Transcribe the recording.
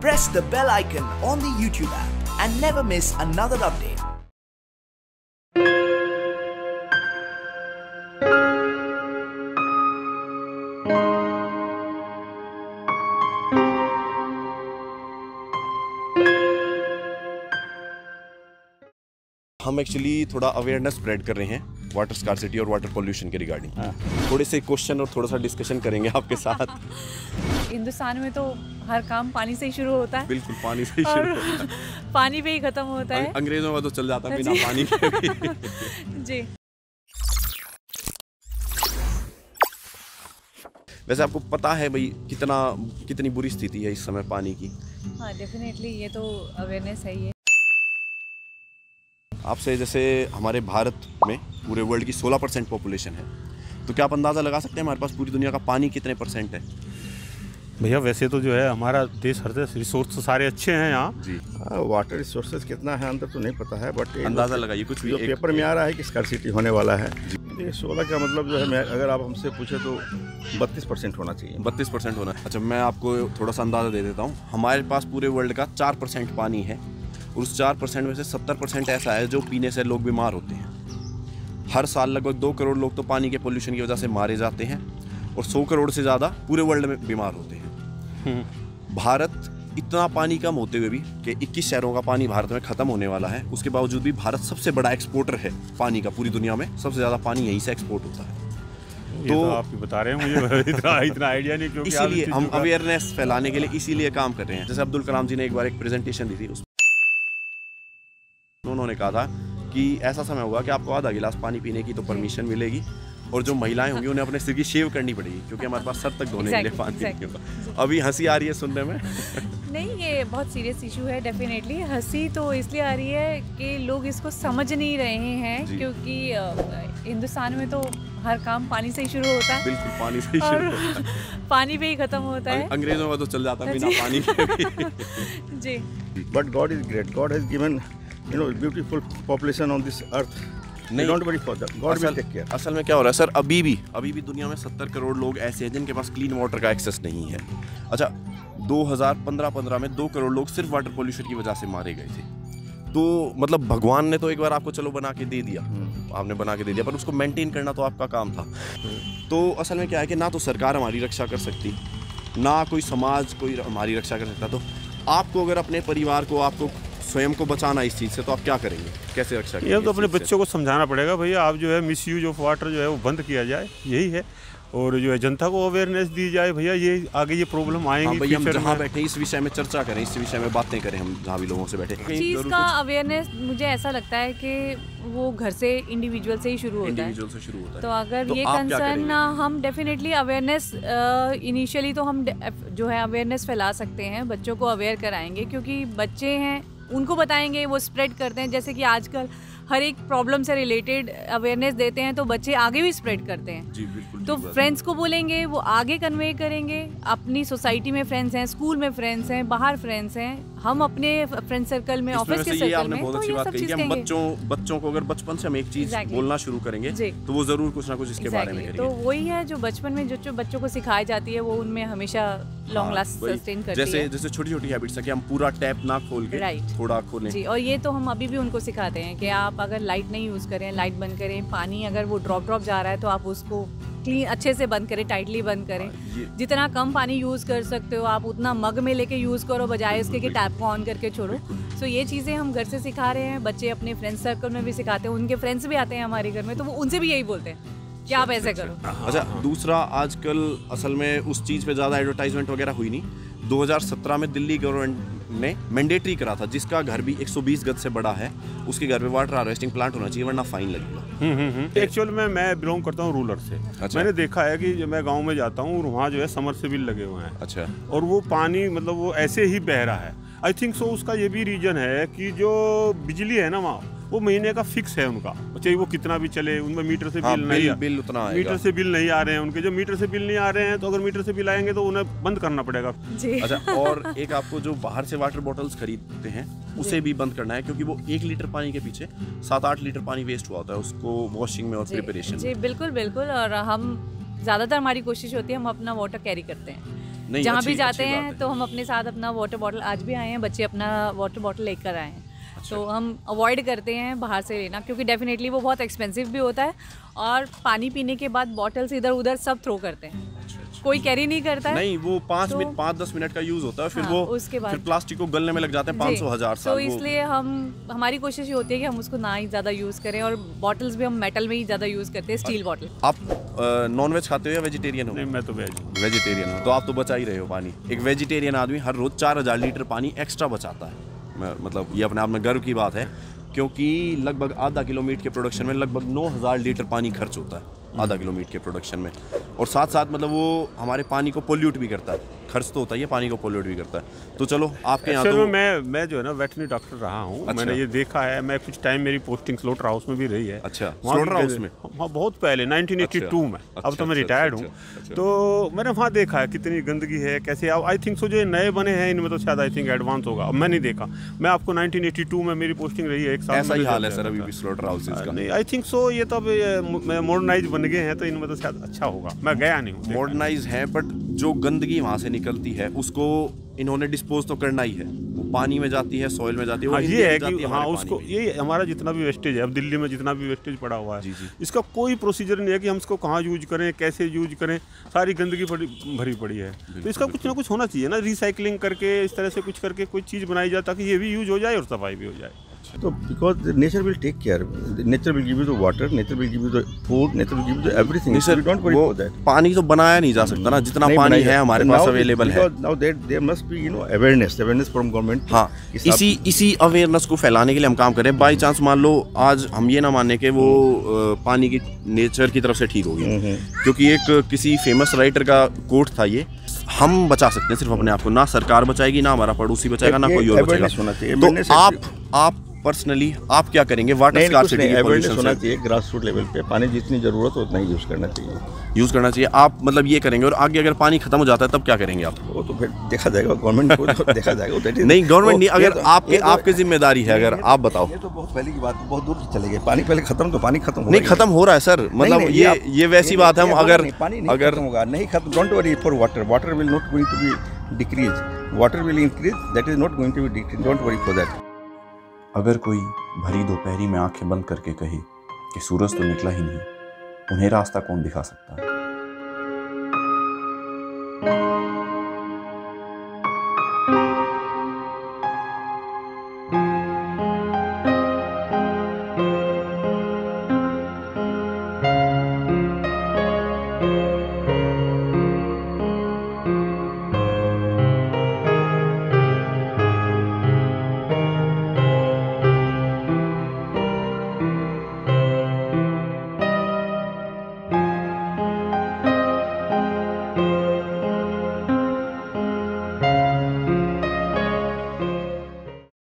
Press the bell icon on the YouTube app and never miss another update. हम actually थोड़ा awareness spread कर रहे हैं water scarcity और वाटर पोल्यूशन के रिगार्डिंग। थोड़े से क्वेश्चन और थोड़ा सा डिस्कशन करेंगे आपके साथ। हिंदुस्तान में तो हर काम पानी से ही शुरू होता है। बिल्कुल, पानी से ही शुरू होता है, पानी पे ही खत्म होता है। अंग्रेजों का तो चल जाता है बिना पानी के। जी वैसे आपको पता है भाई कितनी बुरी स्थिति है इस समय पानी की? हाँ डेफिनेटली, ये तो अवेयरनेस है। ये आपसे जैसे हमारे भारत में पूरे वर्ल्ड की 16% पॉपुलेशन है, तो क्या आप अंदाज़ा लगा सकते हैं हमारे पास पूरी दुनिया का पानी कितने % है? भैया वैसे तो जो है हमारा देश हर तरह रिसोर्स सारे अच्छे हैं यहाँ जी। वाटर रिसोर्सेज कितना है अंदर तो नहीं पता है, बट अंदाज़ा लगाइए कुछ भी। पेपर में आ रहा है कि स्कार्सिटी होने वाला है। 16 का मतलब जो है, मैं अगर आप हमसे पूछे तो 32% होना चाहिए। 32% होना। अच्छा मैं आपको थोड़ा सा अंदाज़ा दे देता हूँ। हमारे पास पूरे वर्ल्ड का 4% पानी है, और उस 4% में से 70% ऐसा है जो पीने से लोग बीमार होते हैं। हर साल लगभग 2 करोड़ लोग तो पानी के पोल्यूशन की वजह से मारे जाते हैं, और 100 करोड़ से ज़्यादा पूरे वर्ल्ड में बीमार होते हैं। भारत इतना पानी कम होते हुए भी कि 21 शहरों का पानी भारत में ख़त्म होने वाला है, उसके बावजूद भी भारत सबसे बड़ा एक्सपोर्टर है पानी का। पूरी दुनिया में सबसे ज़्यादा पानी यहीं से एक्सपोर्ट होता है। तो आप ही बता रहे हैं मुझे, इतना आइडिया नहीं, क्योंकि इसीलिए हम अवेयरनेस फैलाने के लिए इसीलिए काम कर रहे हैं। जैसे अब्दुल कलाम जी ने एक बार एक प्रेजेंटेशन दी थी, उन्होंने कहा था कि ऐसा समय होगा कि आपको आधा गिलास पानी पीने की तो परमिशन मिलेगी, और जो महिलाएं होंगी उन्हें अपने सिर की शेव करनी पड़ेगी, क्योंकि हमारे पास सर तक धोने के लिए पानी नहीं होगा। अभी हंसी आ रही है सुनने में? नहीं, ये बहुत सीरियस इशू है डेफिनेटली। हंसी तो इसलिए आ रही है कि लोग इसको समझ नहीं रहे हैं, क्योंकि हिंदुस्तान में तो हर काम पानी से ही शुरू होता है। बिल्कुल, पानी से ही शुरू होता है, पानी पे ही खत्म होता है। अंग्रेजों का तो चल जाता है बिना पानी के। जी but God is great, God has given beautiful population on this earth. नहीं, don't worry for that, god will take care. असल में क्या हो रहा है सर, अभी भी दुनिया में 70 करोड़ लोग ऐसे हैं जिनके पास क्लीन वाटर का एक्सेस नहीं है। अच्छा 2015 में 2 करोड़ लोग सिर्फ वाटर पोल्यूशन की वजह से मारे गए थे। तो मतलब भगवान ने तो एक बार आपको चलो बना के दे दिया, आपने बना के दे दिया, पर उसको मेंटेन करना तो आपका काम था। तो असल में क्या है कि ना तो सरकार हमारी रक्षा कर सकती, ना कोई समाज कोई हमारी रक्षा कर सकता। तो आपको अगर अपने परिवार को, आपको स्वयं को बचाना इस चीज़ से, तो आप क्या करेंगे, कैसे रक्षा करेंगे? ये तो अपने बच्चों को समझाना पड़ेगा, भैया आप जो है मिसयूज ऑफ वाटर जो है वो बंद किया जाए, यही है। और जो है जनता को अवेयरनेस दी जाए, भैया ये आगे ये प्रॉब्लम आएंगी। भैया हम जहाँ बैठे इस विषय में चर्चा करें, इस विषय में बातें करें, हम जहाँ भी लोगों से बैठे चीज़ का अवेयरनेस, मुझे ऐसा लगता है कि वो घर से इंडिविजुअल से ही शुरू होता है। तो अगर ये कंसर्न हम डेफिनेटली अवेयरनेस इनिशियली तो हम जो है अवेयरनेस फैला सकते हैं, बच्चों को अवेयर कराएंगे, क्योंकि बच्चे हैं उनको बताएंगे वो स्प्रेड करते हैं। जैसे कि आजकल हर एक प्रॉब्लम से रिलेटेड अवेयरनेस देते हैं तो बच्चे आगे भी स्प्रेड करते हैं। जी बिल्कुल, तो फ्रेंड्स को बोलेंगे, वो आगे कन्वे करेंगे। अपनी सोसाइटी में फ्रेंड्स हैं, स्कूल में फ्रेंड्स हैं, बाहर फ्रेंड्स हैं, हम अपने फ्रेंड सर्कल में, ऑफिस के सर्कल में, बहुत अच्छी बात कही कि हम बच्चों को अगर बचपन से हम एक चीज बोलना शुरू करेंगे तो वो जरूर कुछ ना कुछ इसके बारे में करेंगे। तो वही है जो बचपन में जो बच्चों को सिखाई जाती है वो उनमें हमेशा लॉन्ग लास्ट सस्टेन करती है। जैसे जैसे छोटी छोटी हैबिट्स है कि हम पूरा टैप ना खोल के थोड़ा खोलें। जी, और ये तो हम अभी भी उनको सिखाते हैं कि आप अगर लाइट नहीं यूज करें, लाइट बंद करें, पानी अगर वो ड्रॉप जा रहा है तो आप उसको क्लीन अच्छे से बंद करें, टाइटली बंद करें। जितना कम पानी यूज़ कर सकते हो आप उतना मग में लेके यूज़ करो, बजाय इसके कि टैप को ऑन करके छोड़ो। सो ये चीज़ें हम घर से सिखा रहे हैं, बच्चे अपने फ्रेंड्स सर्कल में भी सिखाते हैं, उनके फ्रेंड्स भी आते हैं हमारे घर में तो वो उनसे भी यही बोलते हैं कि आप ऐसे करो। अच्छा दूसरा, आजकल असल में उस चीज़ पर ज़्यादा एडवर्टाइजमेंट वगैरह हुई नहीं। 2017 में दिल्ली गवर्नमेंट ने मैंडेटरी करा था, जिसका घर भी 120 गज से बड़ा है उसके घर में वाटर हार्वेस्टिंग प्लांट होना चाहिए, वरना फाइन लगेगा। एक्चुअल में मैं बिलोंग करता हूँ रूरल से। अच्छा। मैंने देखा है कि जब मैं गांव में जाता हूँ और वहाँ जो है समरसेबिल लगे हुए हैं। अच्छा। और वो पानी मतलब वो ऐसे ही बह रहा है। आई थिंक सो उसका ये भी रीजन है कि जो बिजली है ना वहाँ वो महीने का फिक्स है उनका, चाहे वो कितना भी चले, उनमें मीटर से बिल नहीं आ, बिल उतना मीटर से बिल नहीं आ रहे हैं उनके। जब मीटर से बिल नहीं आ रहे हैं तो अगर मीटर से बिल आएंगे तो उन्हें बंद करना पड़ेगा। अच्छा और एक आपको जो बाहर से वाटर बॉटल्स खरीदते हैं उसे भी बंद करना है, क्योंकि वो 1 लीटर पानी के पीछे 7-8 लीटर पानी वेस्ट हुआ होता है, उसको वॉशिंग में और प्रिपरेशन। जी बिल्कुल बिल्कुल, और हम ज़्यादातर हमारी कोशिश होती है हम अपना वाटर कैरी करते हैं। जहाँ भी जाते हैं तो हम अपने साथ अपना वाटर बॉटल, आज भी आए हैं बच्चे अपना वाटर बॉटल लेकर आए हैं। तो हम अवॉइड करते हैं बाहर से लेना, क्योंकि डेफिनेटली वो बहुत एक्सपेंसिव भी होता है और पानी पीने के बाद बॉटल्स इधर उधर सब थ्रो करते हैं। कोई कैरी नहीं करता है, नहीं वो पाँच दस मिनट का यूज़ होता है, फिर वो उसके बाद फिर प्लास्टिक को गलने में लग जाते हैं 500 हज़ार साल। तो इसलिए हमारी कोशिश ये होती है कि हम उसको ना ही ज़्यादा यूज़ करें, और बॉटल्स भी हम मेटल में ही ज़्यादा यूज़ करते हैं, स्टील बॉटल। आप नॉन वेज खाते हो या वेजिटेरियन हो? मैं तो वेजिटेरियन हूँ। तो आप तो बचा ही रहे हो पानी। एक वेजिटेरियन आदमी हर रोज़ 4000 लीटर पानी एक्स्ट्रा बचाता है, मतलब ये अपने आप में गर्व की बात है, क्योंकि लगभग आधा किलो मीट के प्रोडक्शन में लगभग 9000 लीटर पानी खर्च होता है, आधा किलो मीट के प्रोडक्शन में। और साथ साथ मतलब वो हमारे पानी को पोल्यूट भी करता है, खर्च तो होता है, ये पानी को पोल्यूट भी करता है। तो चलो आपके यहाँ तो मैं जो है ना वेटनरी डॉक्टर रहा हूँ। अच्छा। मैंने ये देखा है, मैं कुछ टाइम मेरी पोस्टिंग स्लोटर हाउस में भी रही है। अच्छा, स्लोटर हाउस में? हाँ, बहुत पहले 1982 में। अब तो मैं रिटायर्ड हूँ, तो मैंने वहाँ देखा है कितनी गंदगी है, कैसे। अब आई थिंक सो जो नए बने हैं इनमें तो शायद आई थिंक एडवांस होगा, मैं नहीं देखा। मैं आपको 1982 में मेरी पोस्टिंग रही है, एक साल ऐसा ही हाल है सर अभी भी स्लोटर हाउसेस का। आई थिंक सो ये तब मॉडर्नाइज बन गए हैं, तो इनमें तो शायद अच्छा होगा, मैं गया नहीं हूँ। मॉडर्नाइज है, बट जो गंदगी वहाँ से निकलती है उसको इन्होंने डिस्पोज तो करना ही है। वो पानी में जाती है, सॉइल में जाती है। हाँ, ये है कि हाँ उसको, ये हमारा जितना भी वेस्टेज है, अब दिल्ली में जितना भी वेस्टेज पड़ा हुआ है, इसका कोई प्रोसीजर नहीं है कि हम इसको कहाँ यूज करें, कैसे यूज करें। सारी गंदगी भरी पड़ी है, तो इसका कुछ ना कुछ होना चाहिए ना, रिसाइकलिंग करके इस तरह से कुछ करके कोई चीज़ बनाई जाए ताकि ये भी यूज हो जाए और सफाई भी हो जाए। तो because nature will take care, nature will give you the water, nature will give you the food, nature will give you the everything. We don't worry about that. पानी तो बनाया नहीं जा सकता ना, जितना पानी है हमारे पास अवेलेबल है। Now that there must be you know awareness from government. हां, इसी अवेयरनेस को फैलाने के लिए हम काम कर रहे हैं। बाय चांस मान लो आज हम ये ना माने कि वो पानी की नेचर की तरफ से ठीक होगी, क्योंकि एक किसी फेमस राइटर का कोट था ये, हम बचा सकते हैं सिर्फ अपने आप को, ना सरकार बचाएगी, ना हमारा पड़ोसी बचाएगा, ना कोई और बचाएगा। तो आप पर्सनली आप क्या करेंगे? वाटर स्कार्सिटी अवेयरनेस होना चाहिए ग्रास रूट लेवल पे, पानी जितनी जरूरत हो उतना ही यूज़ करना चाहिए। आप मतलब ये करेंगे, और आगे अगर पानी खत्म हो जाता है तब क्या करेंगे आप? वो तो फिर देखा जाएगा, गवर्नमेंट को देखा जाएगा। नहीं, गवर्नमेंट नहीं, अगर आपकी जिम्मेदारी है, अगर आप बताओ। ये तो बहुत पहले की बात है, बहुत दूर चले गए। पानी पहले खत्म, तो पानी खत्म नहीं खत्म हो रहा है सर, मतलब ये वैसी बात है। हम अगर होगा नहीं खत्म, don't worry for water, water will not going to be decrease, water will increase, that is not going to be decrease, don't worry for that. अगर कोई भरी दोपहरी में आंखें बंद करके कहे कि सूरज तो निकला ही नहीं, उन्हें रास्ता कौन दिखा सकता है?